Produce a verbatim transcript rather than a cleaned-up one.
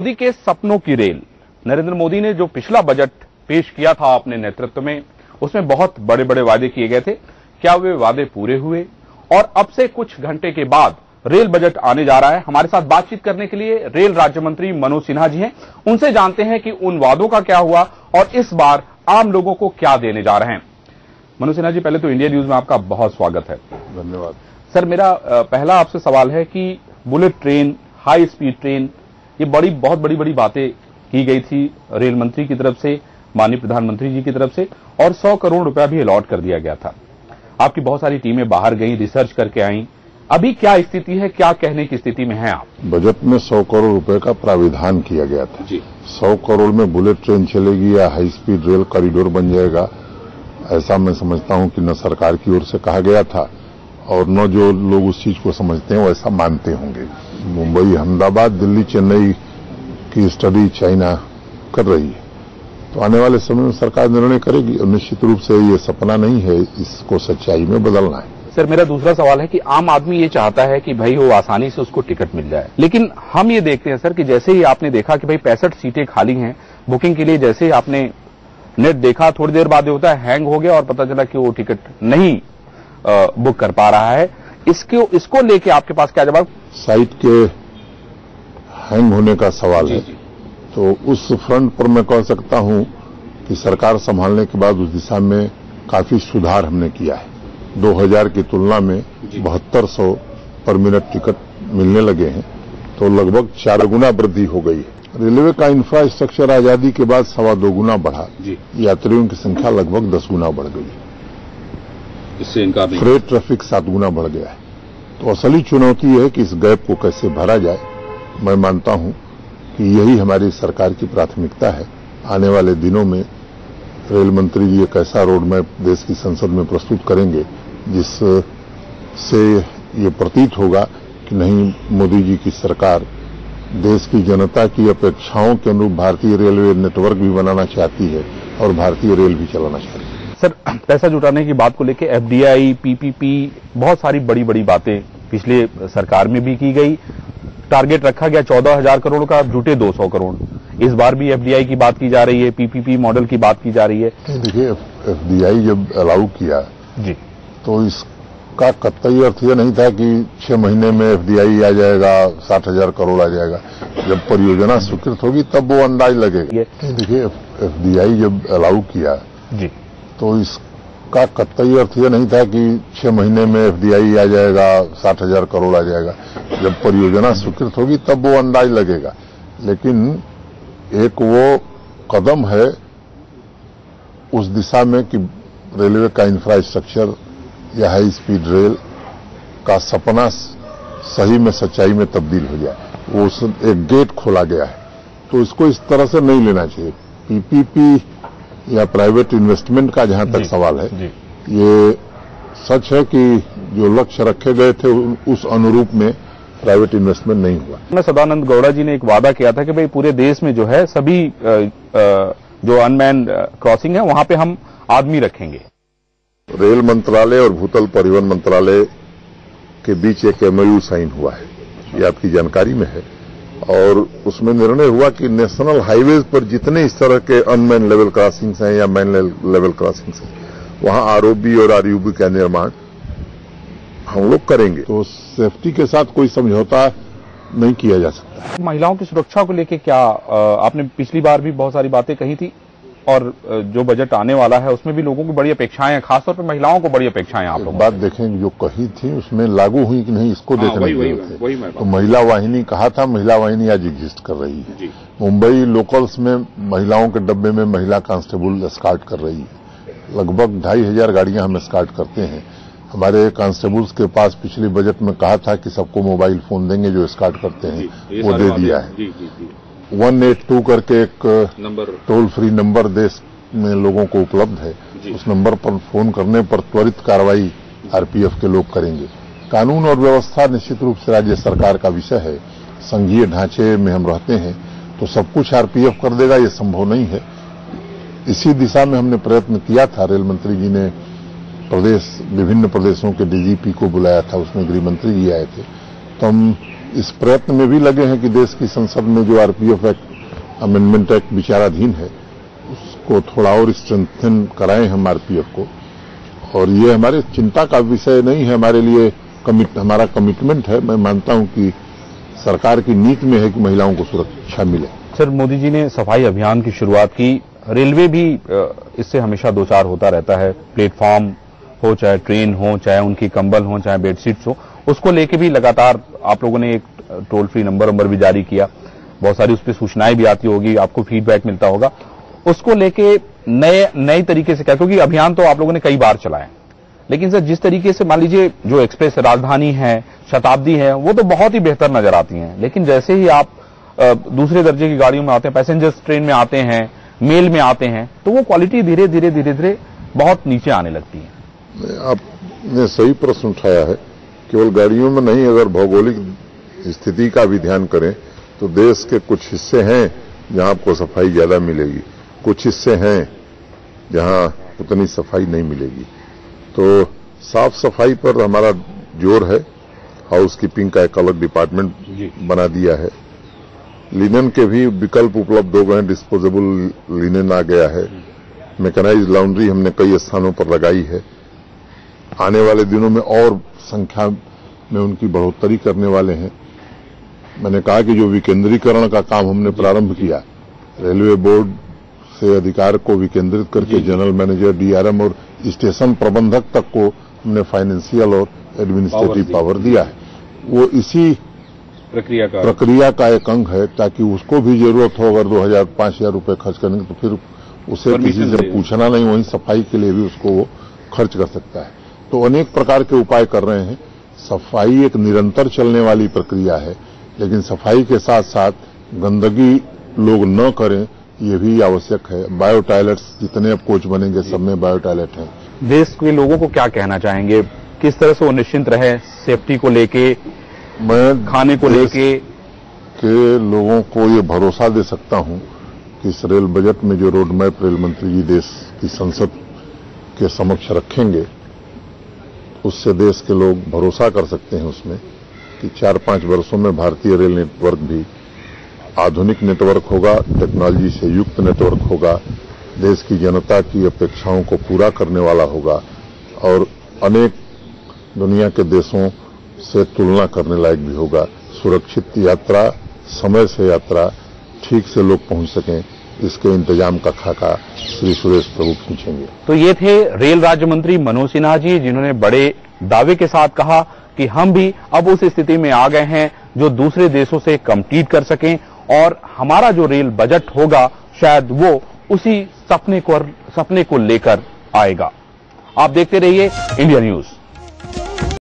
मोदी के सपनों की रेल। नरेंद्र मोदी ने जो पिछला बजट पेश किया था अपने नेतृत्व में, उसमें बहुत बड़े बड़े वादे किए गए थे। क्या वे वादे पूरे हुए? और अब से कुछ घंटे के बाद रेल बजट आने जा रहा है। हमारे साथ बातचीत करने के लिए रेल राज्य मंत्री मनोज सिन्हा जी हैं। उनसे जानते हैं कि उन वादों का क्या हुआ और इस बार आम लोगों को क्या देने जा रहे हैं। मनोज सिन्हा जी, पहले तो इंडिया न्यूज में आपका बहुत स्वागत है। धन्यवाद सर। मेरा पहला आपसे सवाल है कि bullet train, high speed train, ये बड़ी बहुत बड़ी बड़ी बातें की गई थी रेल मंत्री की तरफ से, माननीय प्रधानमंत्री जी की तरफ से, और सौ करोड़ रुपया भी अलॉट कर दिया गया था। आपकी बहुत सारी टीमें बाहर गई, रिसर्च करके आई। अभी क्या स्थिति है, क्या कहने की स्थिति में है आप? बजट में सौ करोड़ रुपए का प्राविधान किया गया था। सौ करोड़ में बुलेट ट्रेन चलेगी या हाई स्पीड रेल कॉरिडोर बन जाएगा, ऐसा मैं समझता हूँ कि न सरकार की ओर से कहा गया था और न जो लोग उस चीज को समझते हैं वैसा मानते होंगे। मुंबई अहमदाबाद, दिल्ली चेन्नई की स्टडी चाइना कर रही है, तो आने वाले समय में सरकार निर्णय करेगी। और निश्चित रूप से ये सपना नहीं है, इसको सच्चाई में बदलना है। सर, मेरा दूसरा सवाल है कि आम आदमी ये चाहता है कि भाई वो आसानी से उसको टिकट मिल जाए, लेकिन हम ये देखते हैं सर कि जैसे ही आपने देखा कि भाई पैंसठ सीटें खाली हैं बुकिंग के लिए, जैसे ही आपने नेट देखा, थोड़ी देर बाद होता है हैंग हो गया और पता चला कि वो टिकट नहीं बुक कर पा रहा है। इसको इसको लेके आपके पास क्या जवाब? साइट के हैंग होने का सवाल जी, है जी। तो उस फ्रंट पर मैं कह सकता हूं कि सरकार संभालने के बाद उस दिशा में काफी सुधार हमने किया है। दो हज़ार की तुलना में बहत्तर सौ पर मिनट टिकट मिलने लगे हैं, तो लगभग चार गुना वृद्धि हो गई है। रेलवे का इंफ्रास्ट्रक्चर आजादी के बाद सवा दो गुना बढ़ा, यात्रियों की संख्या लगभग दस गुना बढ़ गई है, इससे इनका फ्रेट ट्रैफिक सात गुना बढ़ गया है। तो असली चुनौती यह है कि इस गैप को कैसे भरा जाए। मैं मानता हूं कि यही हमारी सरकार की प्राथमिकता है। आने वाले दिनों में रेल मंत्री जी एक ऐसा रोड मैप देश की संसद में प्रस्तुत करेंगे जिससे ये प्रतीत होगा कि नहीं, मोदी जी की सरकार देश की जनता की अपेक्षाओं के अनुरूप भारतीय रेलवे नेटवर्क भी बनाना चाहती है और भारतीय रेल भी चलाना चाहती है। सर, पैसा जुटाने की बात को लेके एफडीआई, पीपीपी, बहुत सारी बड़ी बड़ी बातें पिछले सरकार में भी की गई। टारगेट रखा गया चौदह हजार करोड़ का, जुटे दो सौ करोड़। इस बार भी एफडीआई की बात की जा रही है, पीपीपी मॉडल की बात की जा रही है। देखिए, एफडीआई जब अलाउ किया जी, तो इसका कतई अर्थ यह नहीं था कि छह महीने में एफडीआई आ जाएगा, साठ हजार करोड़ आ जाएगा। जब परियोजना स्वीकृत होगी तब वो अंदाज लगेगा। देखिए, एफडीआई जब अलाउ किया जी, तो इसका कतई अर्थ यह नहीं था कि छह महीने में एफडीआई आ जाएगा, साठ हजार करोड़ आ जाएगा। जब परियोजना स्वीकृत होगी तब वो अंदाज लगेगा। लेकिन एक वो कदम है उस दिशा में कि रेलवे का इंफ्रास्ट्रक्चर या हाई स्पीड रेल का सपना सही में, सच्चाई में तब्दील हो जाए। वो एक गेट खोला गया है, तो इसको इस तरह से नहीं लेना चाहिए। पीपीपी या प्राइवेट इन्वेस्टमेंट का जहां तक सवाल है, ये सच है कि जो लक्ष्य रखे गए थे उस अनुरूप में प्राइवेट इन्वेस्टमेंट नहीं हुआ। मैं सदानंद गौड़ा जी ने एक वादा किया था कि भाई पूरे देश में जो है सभी आ, आ, जो अनमैन क्रॉसिंग है वहां पे हम आदमी रखेंगे। रेल मंत्रालय और भूतल परिवहन मंत्रालय के बीच एक एमओयू साइन हुआ है, ये आपकी जानकारी में है। और उसमें निर्णय हुआ कि नेशनल हाईवेज पर जितने इस तरह के अनमैन लेवल क्रॉसिंग्स हैं या मैन लेवल क्रॉसिंग्स हैं, वहां आरओबी और आरयूबी का निर्माण हम लोग करेंगे। तो सेफ्टी के साथ कोई समझौता नहीं किया जा सकता। महिलाओं की सुरक्षा को लेके क्या आपने पिछली बार भी बहुत सारी बातें कही थी, और जो बजट आने वाला है उसमें भी लोगों की बड़ी अपेक्षाएं हैं, खासतौर पर महिलाओं को बड़ी अपेक्षाएं। आप लोग बात देखें, जो कही थी उसमें लागू हुई कि नहीं, इसको देखना चाहिए। तो महिला वाहिनी कहा था, महिला वाहिनी आज एग्जिस्ट कर रही है। मुंबई लोकल्स में महिलाओं के डब्बे में महिला कांस्टेबल स्कार्ट कर रही है। लगभग ढाई हजार गाड़ियां हम स्कार्ट करते हैं। हमारे कांस्टेबल्स के पास पिछले बजट में कहा था कि सबको मोबाइल फोन देंगे जो स्कार्ट करते हैं, वो दे दिया है। एक सौ बयासी करके एक टोल फ्री नंबर देश में लोगों को उपलब्ध है, उस नंबर पर फोन करने पर त्वरित कार्रवाई आरपीएफ के लोग करेंगे। कानून और व्यवस्था निश्चित रूप से राज्य सरकार का विषय है, संघीय ढांचे में हम रहते हैं, तो सब कुछ आरपीएफ कर देगा ये संभव नहीं है। इसी दिशा में हमने प्रयत्न किया था। रेल मंत्री जी ने प्रदेश, विभिन्न प्रदेशों के डीजीपी को बुलाया था, उसमें गृह मंत्री जी आए थे। तो हम इस प्रयत्न में भी लगे हैं कि देश की संसद में जो आरपीएफ एक्ट अमेंडमेंट एक्ट विचाराधीन है उसको थोड़ा और स्ट्रेंथन कराएं हम आरपीएफ को। और ये हमारे चिंता का विषय नहीं है, हमारे लिए कमिट हमारा कमिटमेंट है। मैं मानता हूं कि सरकार की नीति में है कि महिलाओं को सुरक्षा मिले। सर, मोदी जी ने सफाई अभियान की शुरुआत की, रेलवे भी इससे हमेशा दो चार होता रहता है, प्लेटफॉर्म हो चाहे ट्रेन हो चाहे उनकी कंबल हो चाहे बेडशीट्स हो, उसको लेके भी लगातार आप लोगों ने एक टोल फ्री नंबर नंबर भी जारी किया, बहुत सारी उस पर सूचनाएं भी आती होगी, आपको फीडबैक मिलता होगा, उसको लेके नए नए तरीके से क्या, क्योंकि अभियान तो आप लोगों ने कई बार चलाए, लेकिन सर जिस तरीके से मान लीजिए जो एक्सप्रेस राजधानी है, शताब्दी है, वो तो बहुत ही बेहतर नजर आती है, लेकिन जैसे ही आप दूसरे दर्जे की गाड़ियों में आते हैं, पैसेंजर्स ट्रेन में आते हैं, मेल में आते हैं, तो वो क्वालिटी धीरे धीरे धीरे धीरे बहुत नीचे आने लगती है। आपने सही प्रश्न उठाया है। केवल गाड़ियों में नहीं, अगर भौगोलिक स्थिति का भी ध्यान करें तो देश के कुछ हिस्से हैं जहां आपको सफाई ज्यादा मिलेगी, कुछ हिस्से हैं जहां उतनी सफाई नहीं मिलेगी। तो साफ सफाई पर हमारा जोर है। हाउस कीपिंग का एक अलग डिपार्टमेंट बना दिया है। लिनन के भी विकल्प उपलब्ध हो गए हैं, डिस्पोजेबल लिनन आ गया है, मैकेनाइज लॉन्ड्री हमने कई स्थानों पर लगाई है। आने वाले दिनों में और संख्या में उनकी बढ़ोतरी करने वाले हैं। मैंने कहा कि जो विकेंद्रीकरण का काम हमने प्रारंभ किया, रेलवे बोर्ड से अधिकार को विकेंद्रित करके जनरल मैनेजर, डीआरएम और स्टेशन प्रबंधक तक को हमने फाइनेंशियल और एडमिनिस्ट्रेटिव पावर दिया है। वो इसी प्रक्रिया का प्रक्रिया का एक अंग है, ताकि उसको भी जरूरत हो, अगर दो हजार पांच हजार रूपये खर्च करेंगे तो फिर उसे किसी से पूछना नहीं, वहीं सफाई के लिए भी उसको वो खर्च कर सकता है। तो अनेक प्रकार के उपाय कर रहे हैं। सफाई एक निरंतर चलने वाली प्रक्रिया है, लेकिन सफाई के साथ साथ गंदगी लोग न करें ये भी आवश्यक है। बायो टॉयलेट्स जितने अब कोच बनेंगे सब में बायो टॉयलेट है। देश के लोगों को क्या कहना चाहेंगे, किस तरह से वो निश्चिंत रहे सेफ्टी को लेके, मैं खाने को लेके? के लोगों को ये भरोसा दे सकता हूं कि इस रेल बजट में जो रोड मैप रेल मंत्री जी देश की संसद के समक्ष रखेंगे, उससे देश के लोग भरोसा कर सकते हैं उसमें कि चार पांच वर्षों में भारतीय रेल नेटवर्क भी आधुनिक नेटवर्क होगा, टेक्नोलॉजी से युक्त नेटवर्क होगा, देश की जनता की अपेक्षाओं को पूरा करने वाला होगा और अनेक दुनिया के देशों से तुलना करने लायक भी होगा। सुरक्षित यात्रा, समय से यात्रा, ठीक से लोग पहुंच सकें, इसके इंतजाम का खाका श्री सुरेश प्रभु खींचेंगे। तो ये थे रेल राज्य मंत्री मनोज सिन्हा जी, जिन्होंने बड़े दावे के साथ कहा कि हम भी अब उस स्थिति में आ गए हैं जो दूसरे देशों से कम्पीट कर सकें और हमारा जो रेल बजट होगा शायद वो उसी सपने को सपने को लेकर आएगा। आप देखते रहिए इंडिया न्यूज।